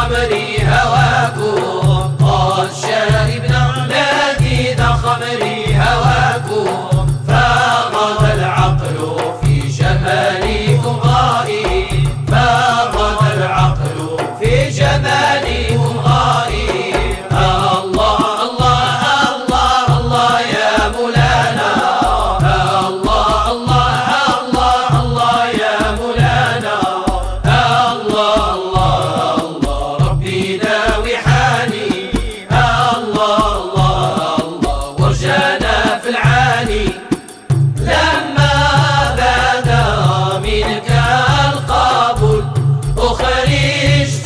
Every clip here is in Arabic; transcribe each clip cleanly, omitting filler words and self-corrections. خمري هواكم قد شربنا نجد خمري هواكم فغض العقل في جمالكم غائب فغض العقل في جمالكم غائب الله الله الله الله يا مولانا الله الله الله الله يا مولانا الله الله الله ربي داوي حالي الله الله الله ورجانا في العالي لما بدا منك القبول أخرجت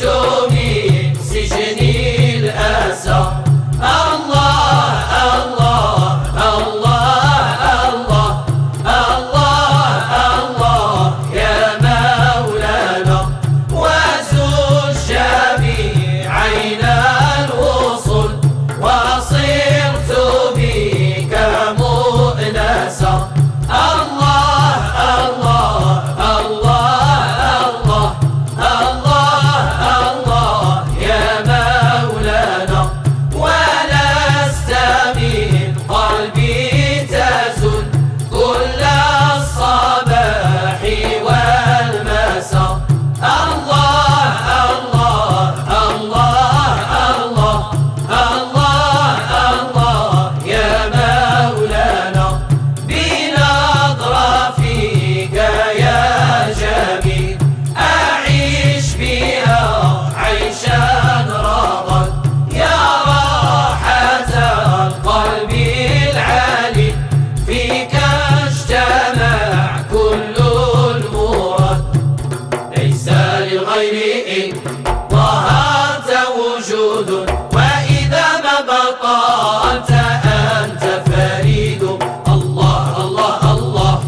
من سجن الأسى الله الله الله الله الله الله يا مولانا وزج بي عين الوصول وصرت بك مؤنسا الله الله الله الله الله الله يا مولانا ولست من قلبي تزول كل الصباح والمساء الله الله الله الله الله الله يا مولانا بنظرة فيك يا جميل أعيش بها عيشا راضا يا راحة القلب العالي فيك اجتمع كل المراد ليس للغير إن ظهرت وجود وإذا ما بطلت أنت فريد الله الله الله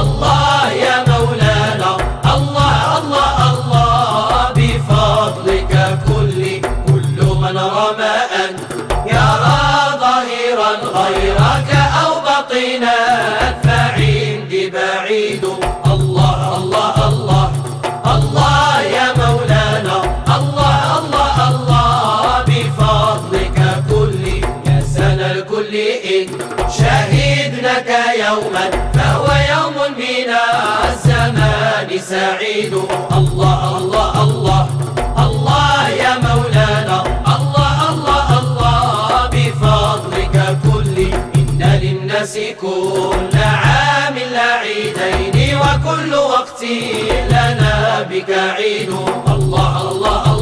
الله يا مولانا الله الله الله بفضلك كل من رمى أن يرى ظاهرا غيرك أو باطنا فعندي بعيد الله الله الله الله يا مولانا الله الله الله بفضلك كل يا سنى الكل إن شهدناك يوما فهو يوم من الزمان سعيد الله الله الله الله يا مولانا الله الله الله بفضلك كل إن للناس كل عام العيدين وكل وقت لنا بك عيد الله الله الله